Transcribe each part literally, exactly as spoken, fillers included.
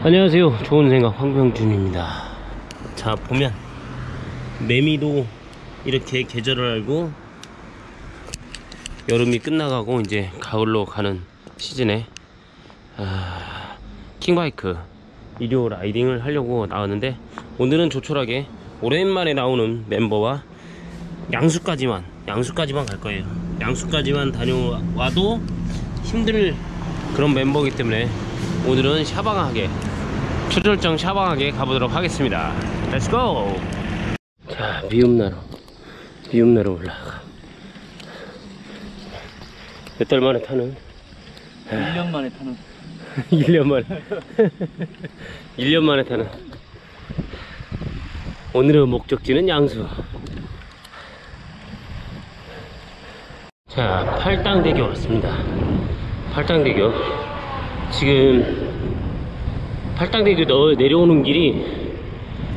안녕하세요, 좋은 생각 황병준입니다. 자, 보면 매미도 이렇게 계절을 알고 여름이 끝나가고 이제 가을로 가는 시즌에 아, 킹바이크 일요 라이딩을 하려고 나왔는데, 오늘은 조촐하게 오랜만에 나오는 멤버와 양수까지만 양수까지만 갈 거예요. 양수까지만 다녀와도 힘들 그런 멤버이기 때문에 오늘은 샤방하게, 초절정 샤방하게 가보도록 하겠습니다. 렛츠고! 자, 미음나루 미음나루 올라가. 몇 달 만에 타는? 일 년 만에 타는. 일 년 만에 일 년 만에 타는 오늘의 목적지는 양수. 자, 팔당대교 왔습니다. 팔당대교 지금 팔당대교 내려오는 길이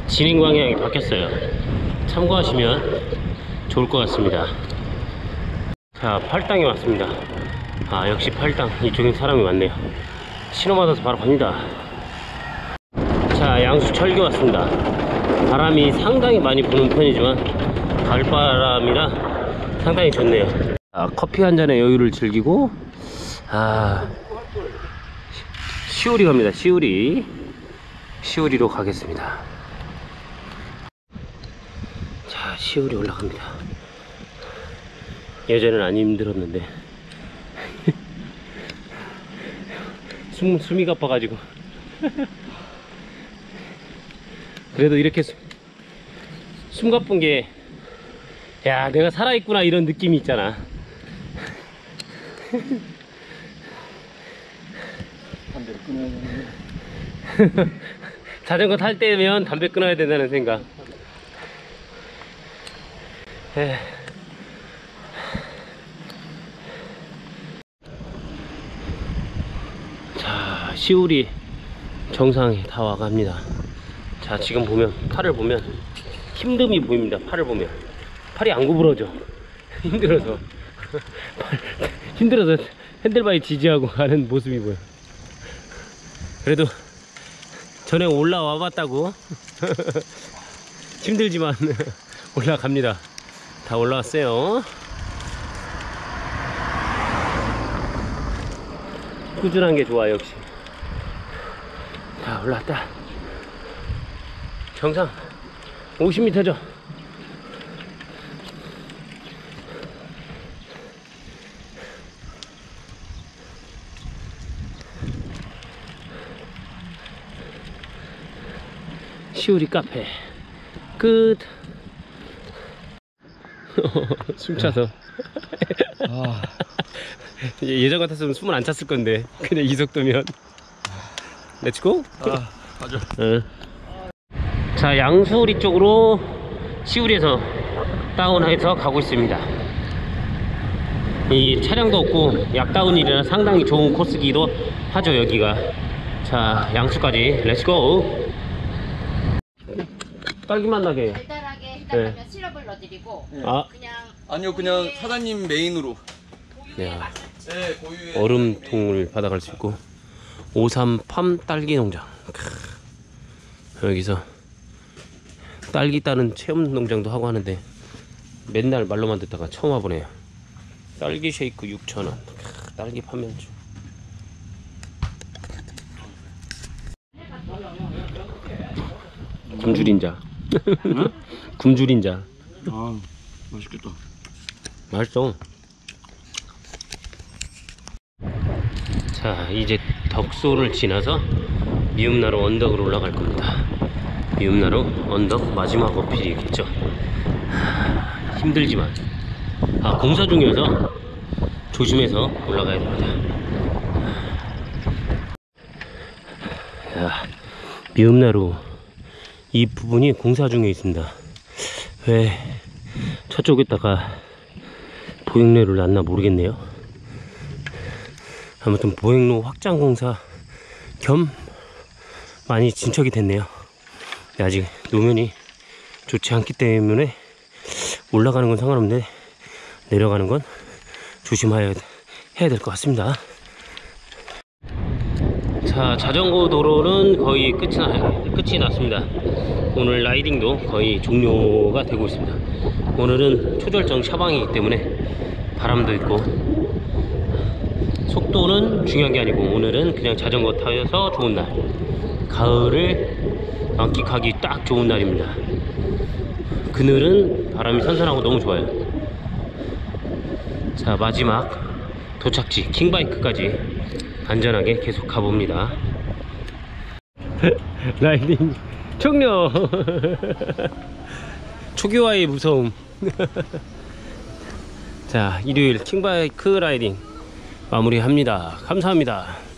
진행 방향이 바뀌었어요. 참고하시면 좋을 것 같습니다. 자, 팔당에 왔습니다. 아, 역시 팔당, 이쪽엔 사람이 많네요. 신호 받아서 바로 갑니다. 자, 양수철교 왔습니다. 바람이 상당히 많이 부는 편이지만 가을바람이라 상당히 좋네요. 아, 커피 한 잔의 여유를 즐기고, 아, 시우리 갑니다. 시우리 시우리로 가겠습니다. 자, 시우리 올라갑니다. 예전엔 안 힘들었는데 숨, 숨이 가빠가지고 그래도 이렇게 숨, 숨 가쁜 게, 야, 내가 살아있구나 이런 느낌이 있잖아. 담배 끊어야 되는데 자전거 탈 때면 담배 끊어야 된다는 생각. 에이. 자, 시우리 정상에 다 와갑니다. 자, 지금 보면 팔을 보면 힘듦이 보입니다. 팔을 보면 팔이 안 구부러져. 힘들어서 힘들어서 핸들바에 지지하고 가는 모습이 보여. 그래도 전에 올라와 봤다고 힘들지만 올라갑니다. 다 올라왔어요. 꾸준한 게 좋아. 역시 다 올라왔다. 정상 오십 미터죠 시우리 카페 끝. 숨차서 아. 예전 같았으면 숨을 안 찼을 건데 그냥 이 속도면. 렛츠고. 아, 가자. 응. 자, 양수리 쪽으로 시우리에서 다운해서 가고 있습니다. 이 차량도 없고 약다운이라 상당히 좋은 코스기도 하죠, 여기가. 자, 양수까지 렛츠고. 딸기맛 나게 달달하게 해달라면, 네, 시럽을 넣어드리고. 네. 아, 그냥 아니요, 그냥 고유의, 사장님 메인으로 고유의 맛을, 네, 고유의 얼음통을 메인. 받아갈 수 있고. 오삼팜 딸기 농장. 크. 여기서 딸기 따는 체험 농장도 하고 하는데 맨날 말로만 듣다가 처음 와보네요. 딸기 쉐이크 육천 원. 크. 딸기 판매주. 굶주린자. 응? 굶주린자. 아, 맛있겠다. 맛있어. 자, 이제 덕소를 지나서 미음나루 언덕으로 올라갈 겁니다. 미음나루 언덕 마지막 어필이겠죠. 하, 힘들지만, 아, 공사 중이어서 조심해서 올라가야 됩니다. 자, 미음나루 이 부분이 공사 중에 있습니다. 왜 저쪽에다가 보행로를 놨나 모르겠네요. 아무튼 보행로 확장 공사 겸 많이 진척이 됐네요. 아직 노면이 좋지 않기 때문에 올라가는 건 상관없는데 내려가는 건 조심해야 해야 될 것 같습니다. 자, 자전거 도로는 거의 끝이, 나, 끝이 났습니다. 오늘 라이딩도 거의 종료가 되고 있습니다. 오늘은 초절정 샤방이기 때문에 바람도 있고 속도는 중요한 게 아니고 오늘은 그냥 자전거 타여서 좋은 날, 가을을 만끽하기 딱 좋은 날입니다. 그늘은 바람이 선선하고 너무 좋아요. 자, 마지막 도착지 킹바이크까지 안전하게 계속 가봅니다. 라이딩 종료. 초교화의 무서움. 자, 일요일 킹바이크 라이딩 마무리합니다. 감사합니다.